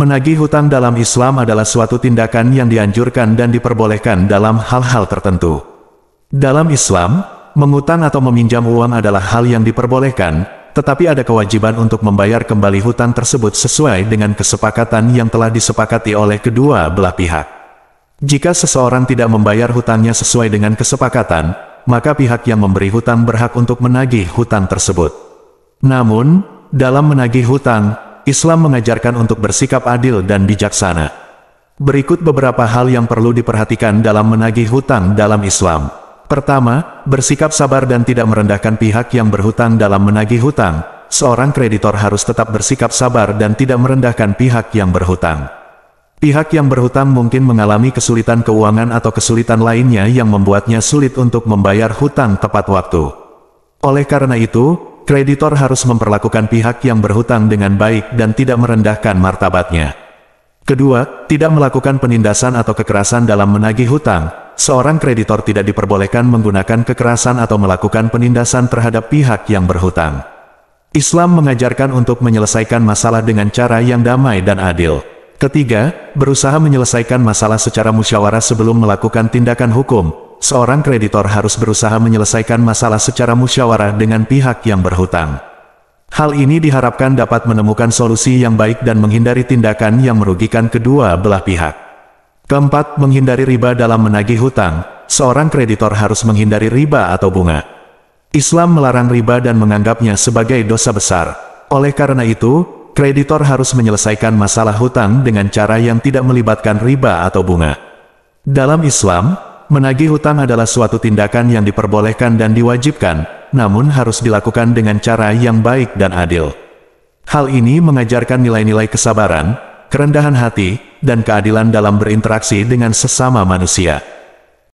Menagih hutang dalam Islam adalah suatu tindakan yang dianjurkan dan diperbolehkan dalam hal-hal tertentu. Dalam Islam, mengutang atau meminjam uang adalah hal yang diperbolehkan, tetapi ada kewajiban untuk membayar kembali hutang tersebut sesuai dengan kesepakatan yang telah disepakati oleh kedua belah pihak. Jika seseorang tidak membayar hutangnya sesuai dengan kesepakatan, maka pihak yang memberi hutang berhak untuk menagih hutang tersebut. Namun, dalam menagih hutang, Islam mengajarkan untuk bersikap adil dan bijaksana. Berikut beberapa hal yang perlu diperhatikan dalam menagih hutang dalam Islam. Pertama, bersikap sabar dan tidak merendahkan pihak yang berhutang dalam menagih hutang. Seorang kreditor harus tetap bersikap sabar dan tidak merendahkan pihak yang berhutang. Pihak yang berhutang mungkin mengalami kesulitan keuangan atau kesulitan lainnya yang membuatnya sulit untuk membayar hutang tepat waktu. Oleh karena itu, kreditor harus memperlakukan pihak yang berhutang dengan baik dan tidak merendahkan martabatnya. Kedua, tidak melakukan penindasan atau kekerasan dalam menagih hutang. Seorang kreditor tidak diperbolehkan menggunakan kekerasan atau melakukan penindasan terhadap pihak yang berhutang. Islam mengajarkan untuk menyelesaikan masalah dengan cara yang damai dan adil. Ketiga, berusaha menyelesaikan masalah secara musyawarah sebelum melakukan tindakan hukum. Seorang kreditor harus berusaha menyelesaikan masalah secara musyawarah dengan pihak yang berhutang. Hal ini diharapkan dapat menemukan solusi yang baik dan menghindari tindakan yang merugikan kedua belah pihak. Keempat, menghindari riba dalam menagih hutang. Seorang kreditor harus menghindari riba atau bunga. Islam melarang riba dan menganggapnya sebagai dosa besar. Oleh karena itu, kreditor harus menyelesaikan masalah hutang dengan cara yang tidak melibatkan riba atau bunga. Dalam Islam, menagih hutang adalah suatu tindakan yang diperbolehkan dan diwajibkan, namun harus dilakukan dengan cara yang baik dan adil. Hal ini mengajarkan nilai-nilai kesabaran, kerendahan hati, dan keadilan dalam berinteraksi dengan sesama manusia.